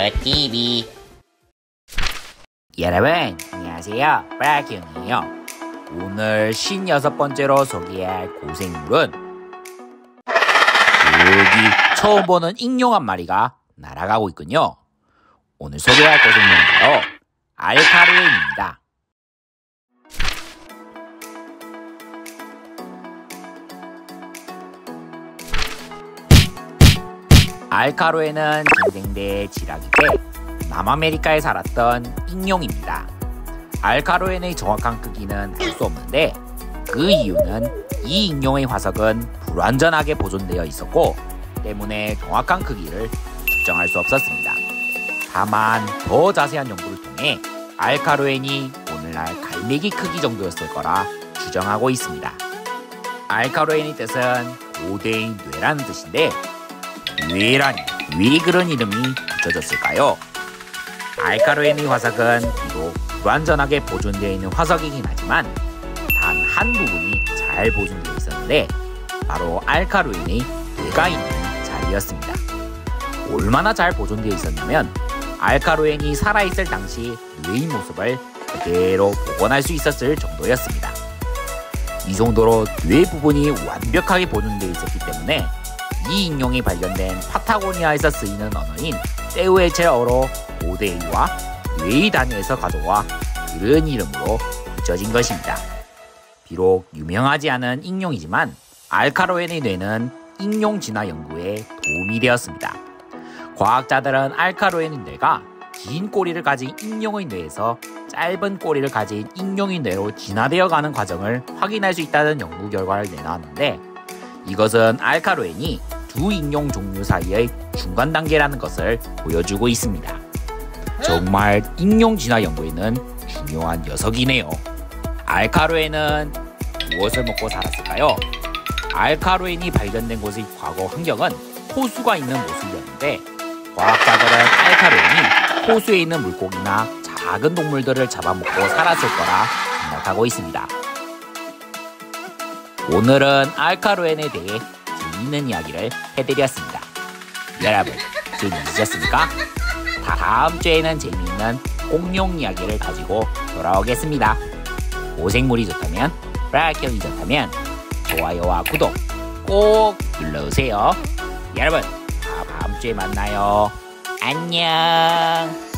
브라키오TV. 여러분 안녕하세요, 브라키오형이에요. 오늘 56번째로 소개할 고생물은 여기 처음 보는 익룡 한 마리가 날아가고 있군요. 오늘 소개할 고생물은 바로 알카루엔입니다. 알카루엔은 갱생대 지라기 때 남아메리카에 살았던 익룡입니다. 알카루엔의 정확한 크기는 알 수 없는데, 그 이유는 이 익룡의 화석은 불완전하게 보존되어 있었고 때문에 정확한 크기를 측정할 수 없었습니다. 다만 더 자세한 연구를 통해 알카루엔이 오늘날 갈매기 크기 정도였을 거라 추정하고 있습니다. 알카루엔의 뜻은 고대의 뇌라는 뜻인데, 뇌라니 왜 그런 이름이 붙여졌을까요? 알카루엔의 화석은 비록 불완전하게 보존되어 있는 화석이긴 하지만 단 한 부분이 잘 보존되어 있었는데, 바로 알카루엔의 뇌가 있는 자리였습니다. 얼마나 잘 보존되어 있었냐면, 알카루엔이 살아있을 당시 뇌의 모습을 그대로 복원할 수 있었을 정도였습니다. 이 정도로 뇌 부분이 완벽하게 보존되어 있었기 때문에 이 익룡이 발견된 파타고니아에서 쓰이는 언어인 떼우에첼어로 고대의와 뇌의 단위에서 가져와 그런 이름으로 붙여진 것입니다. 비록 유명하지 않은 익룡이지만 알카루엔의 뇌는 익룡 진화 연구에 도움이 되었습니다. 과학자들은 알카루엔의 뇌가 긴 꼬리를 가진 익룡의 뇌에서 짧은 꼬리를 가진 익룡의 뇌로 진화되어 가는 과정을 확인할 수 있다는 연구 결과를 내놨는데, 이것은 알카루엔이 두 익룡 종류 사이의 중간 단계라는 것을 보여주고 있습니다. 정말 익룡 진화 연구에는 중요한 녀석이네요. 알카루엔은 무엇을 먹고 살았을까요? 알카루엔이 발견된 곳의 과거 환경은 호수가 있는 모습이었는데, 과학자들은 알카루엔이 호수에 있는 물고기나 작은 동물들을 잡아먹고 살았을 거라 생각하고 있습니다. 오늘은 알카루엔에 대해 재미있는 이야기를 해드렸습니다. 여러분 재미있으셨습니까? 다음 주에는 재미있는 공룡 이야기를 가지고 돌아오겠습니다. 고생물이 좋다면, 브라키오형이 좋다면 좋아요와 구독 꼭 눌러주세요. 여러분 다음 주에 만나요. 안녕.